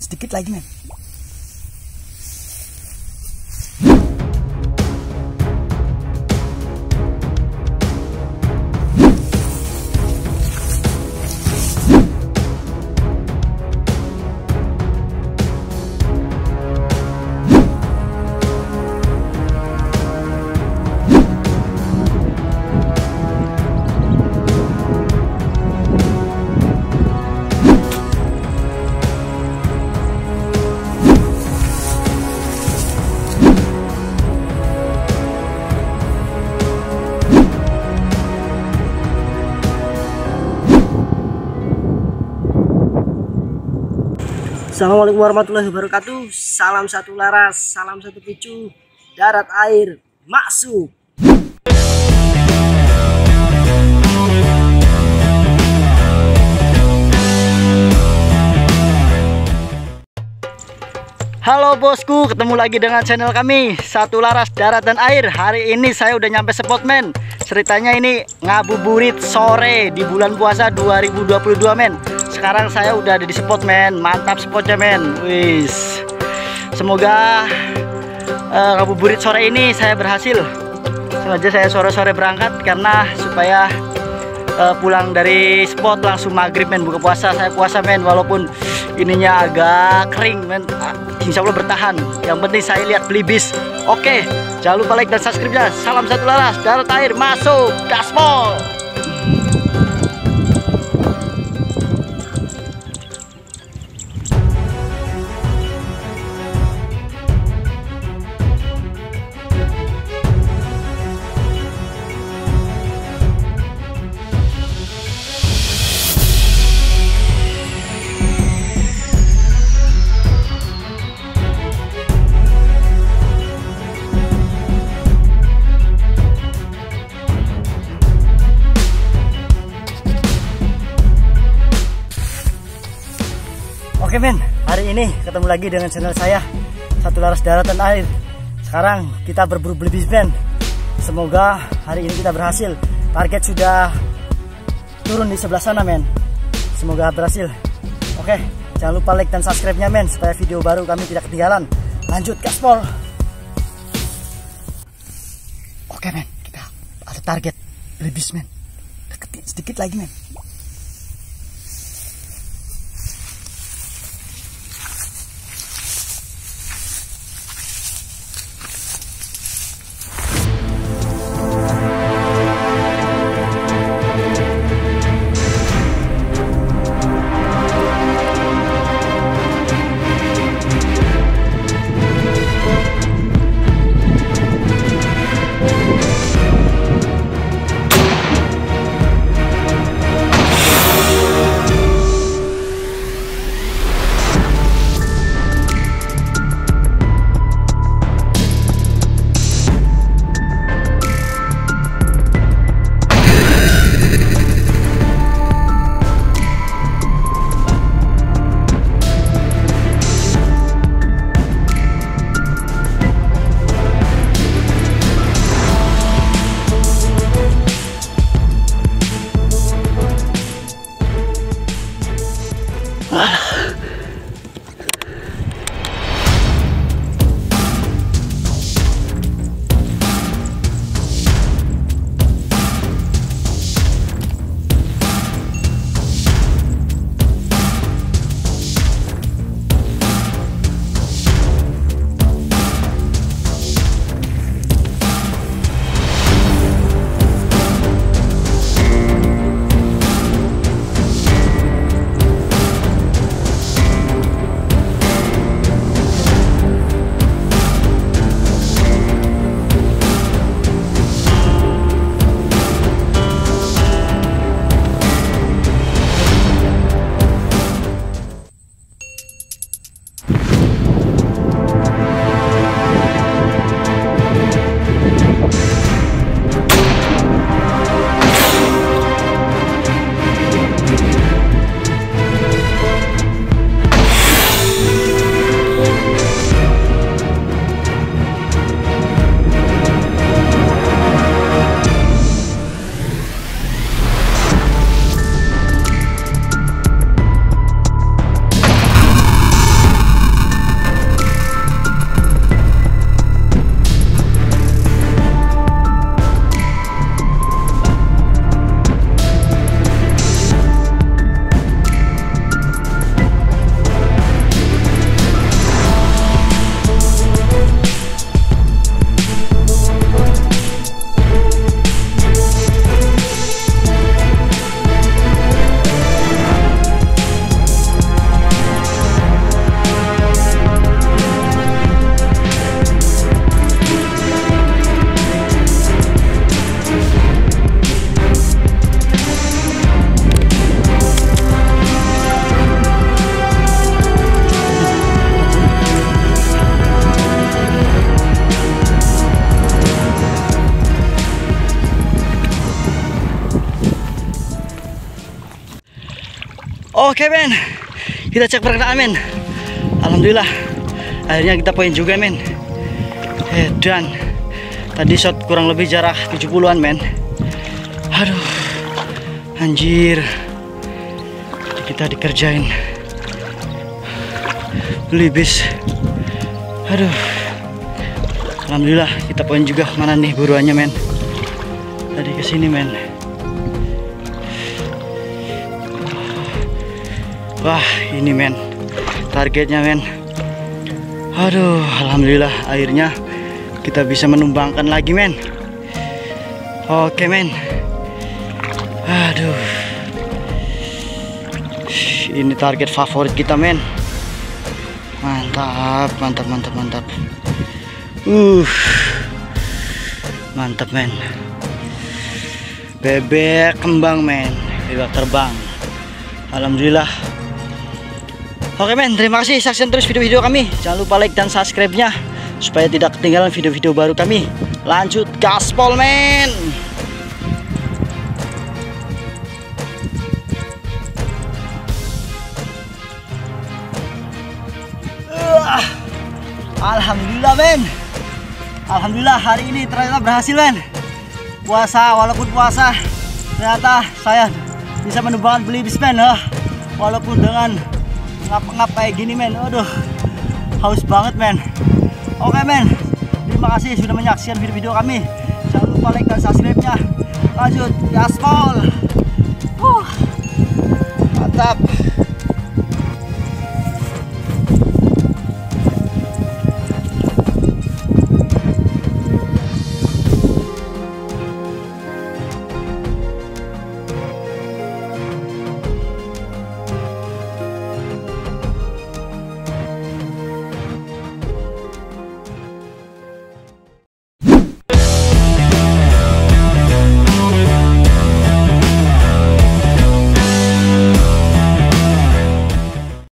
sedikit lagi, men. Assalamualaikum warahmatullahi wabarakatuh. Salam satu laras, salam satu picu, darat air maksud. Halo bosku, ketemu lagi dengan channel kami Satu Laras Darat dan Air. Hari ini saya udah nyampe spot, men. Ceritanya ini ngabuburit sore di bulan puasa 2022, men. Sekarang saya udah ada di spot, men. Mantap spotnya, men. Wis. Semoga ngabuburit sore ini saya berhasil. Sengaja saya sore-sore berangkat karena supaya pulang dari spot langsung maghrib, men. Buka puasa, saya puasa, men. Walaupun ininya agak kering, men. Insya Allah bertahan. Yang penting saya lihat belibis. Oke, jangan lupa like dan subscribe-nya. Salam satu laras, darat air masuk gaspol. Oke, men, hari ini ketemu lagi dengan channel saya Satu Laras Darat dan Air. Sekarang kita berburu belibis, men. Semoga hari ini kita berhasil. Target sudah turun di sebelah sana, men. Semoga berhasil. Oke, jangan lupa like dan subscribe-nya, men, supaya video baru kami tidak ketinggalan. Lanjut gaspol. Oke, men, kita ada target belibis, men. Deketin sedikit lagi, men. Oke men, kita cek pergerakan men. Alhamdulillah akhirnya kita poin juga men. Dan tadi shot kurang lebih jarak 70-an men. Aduh anjir, kita dikerjain belibis. Aduh alhamdulillah kita poin juga. Mana nih buruannya men, tadi kesini men. Wah ini men targetnya men. Aduh alhamdulillah akhirnya kita bisa menumbangkan lagi men. Oke men. Aduh ini target favorit kita men. Mantap mantap mantap mantap. Mantap men. Bebek kembang men, bebek terbang. Alhamdulillah. Oke men, terima kasih saksikan terus video-video kami. Jangan lupa like dan subscribe-nya supaya tidak ketinggalan video-video baru kami. Lanjut gaspol men. Alhamdulillah men. Alhamdulillah hari ini ternyata berhasil men. Puasa walaupun puasa, ternyata saya bisa menumbangkan belibis men. Walaupun dengan ngap-ngap kayak gini men. Aduh haus banget men. Oke men, terima kasih sudah menyaksikan video-video kami. Jangan lupa like dan subscribe-nya. Lanjut gaspol. Mantap.